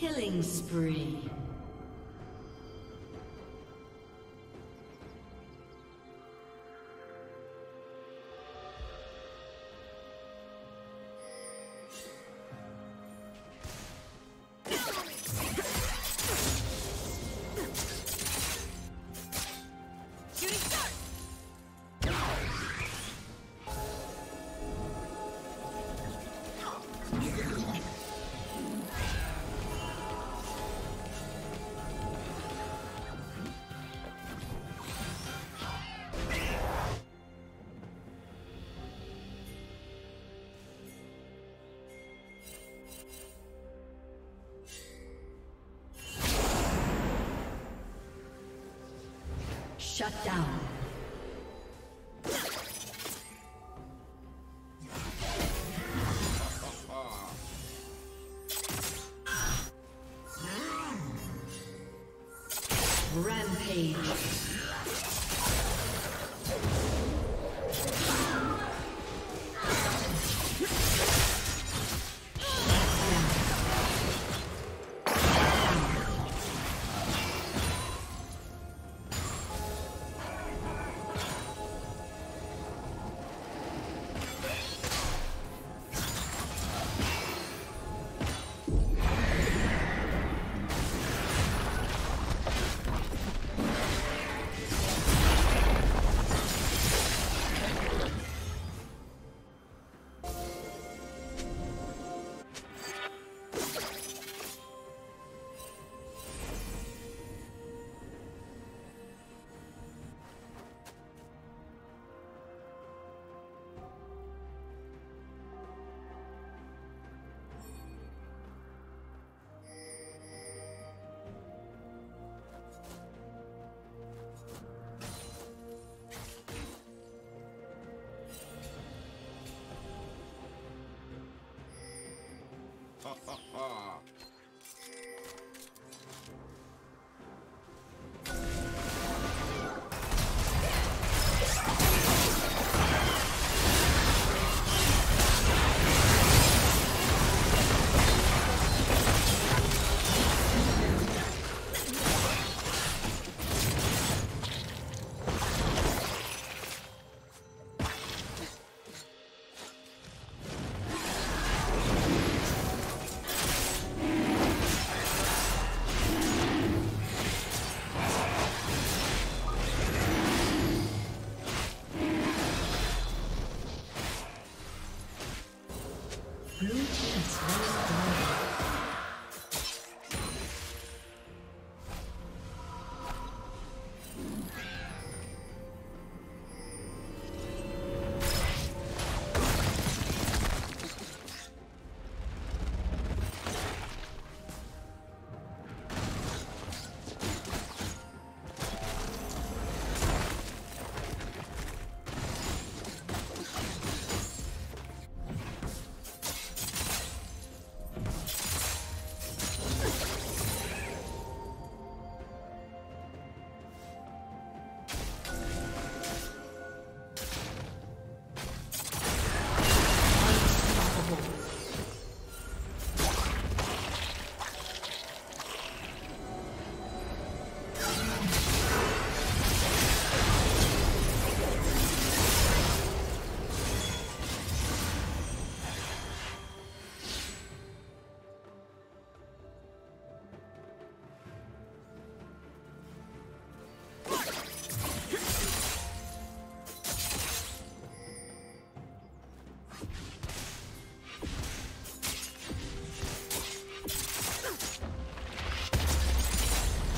Killing spree. Shut down. Rampage.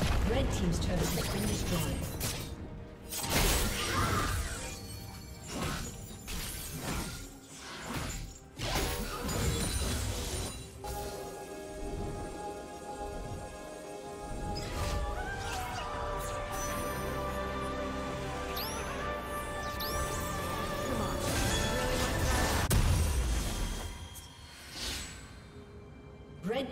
Team's turret has been destroyed. Red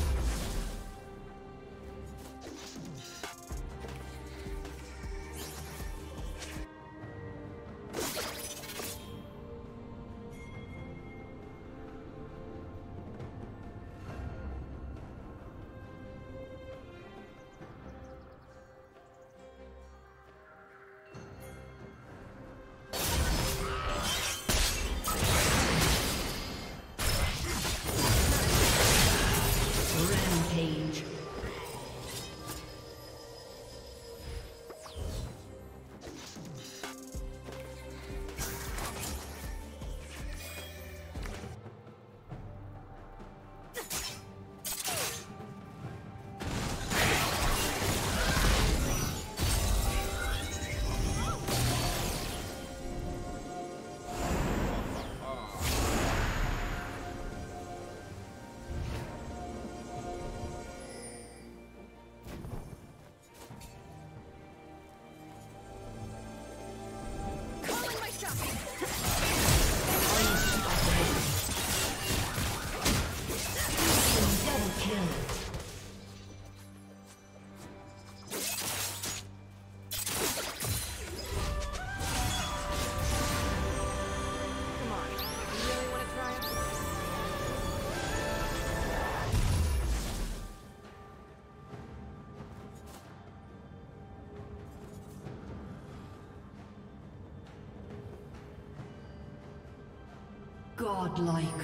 Godlike.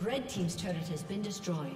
Red team's turret has been destroyed.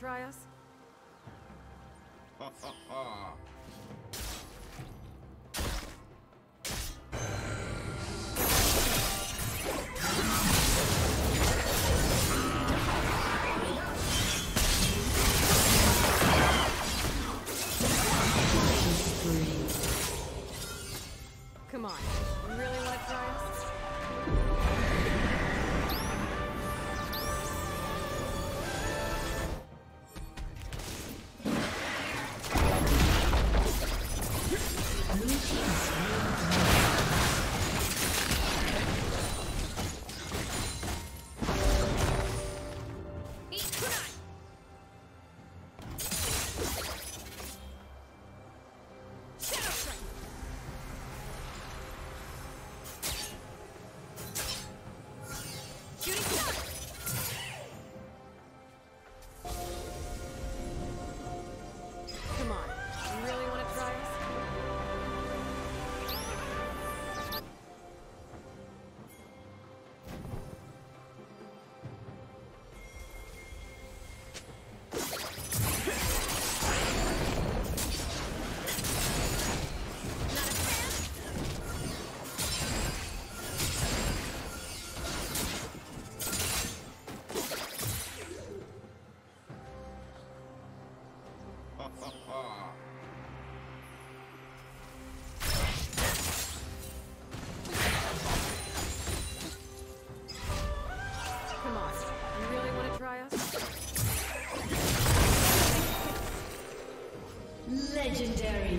Try us? Ha ha ha! Come on, you really want to try us? Legendary. Legendary.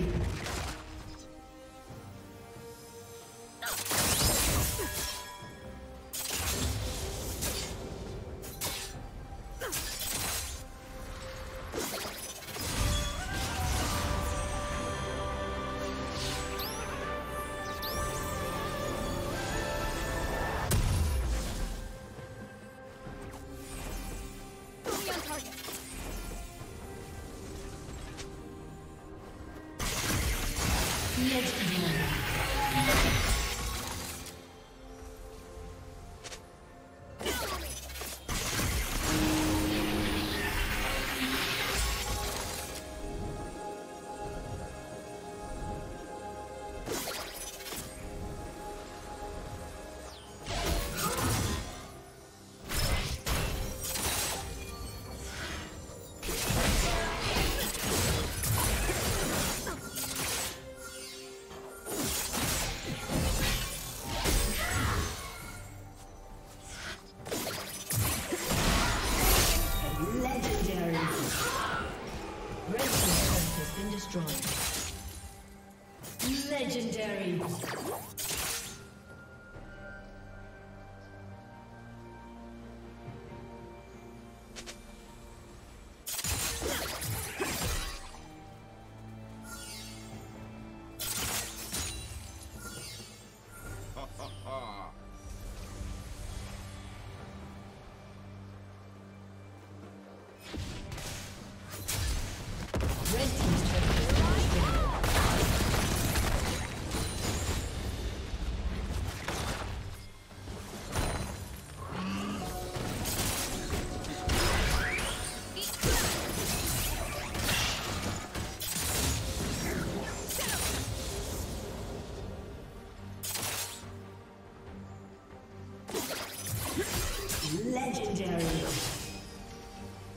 Legendary.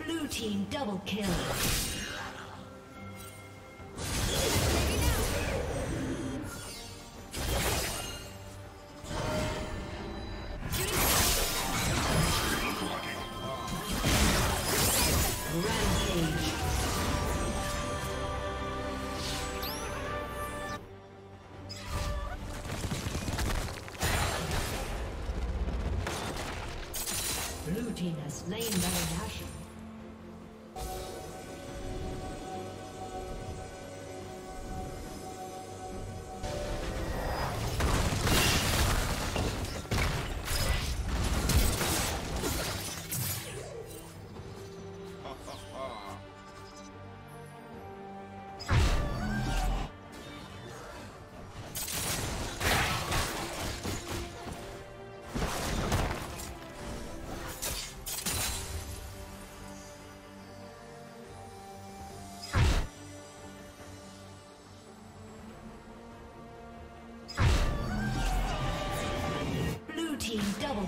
Blue team double kill. Double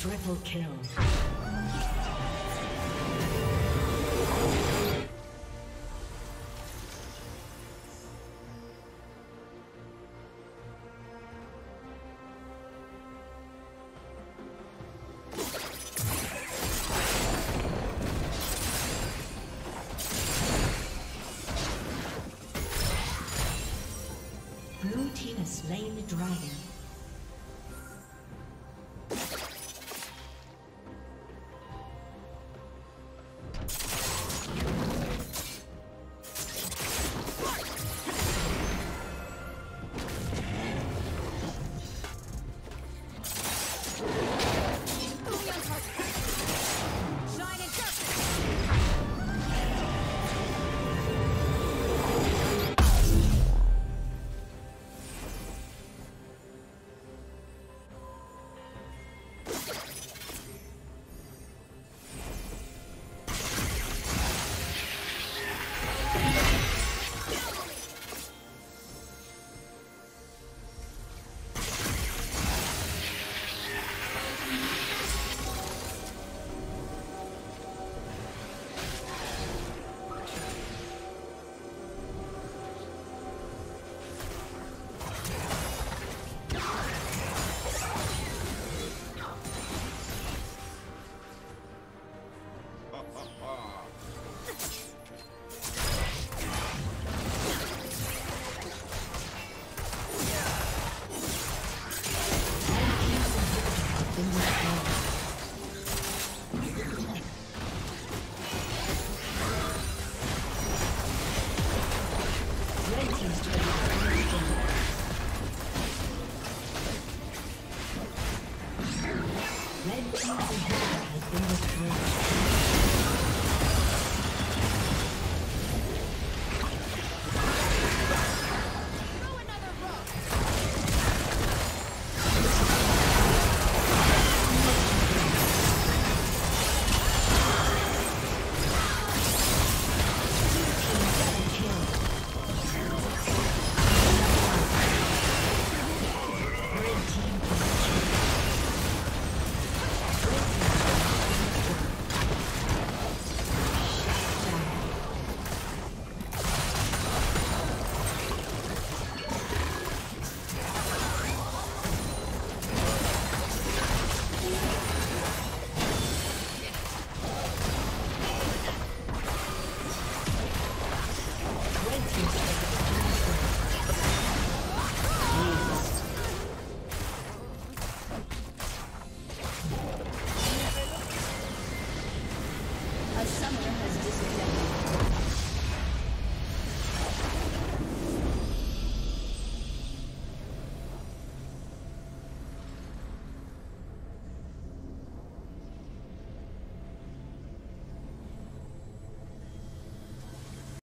Triple kill. Blue team has slain the dragon.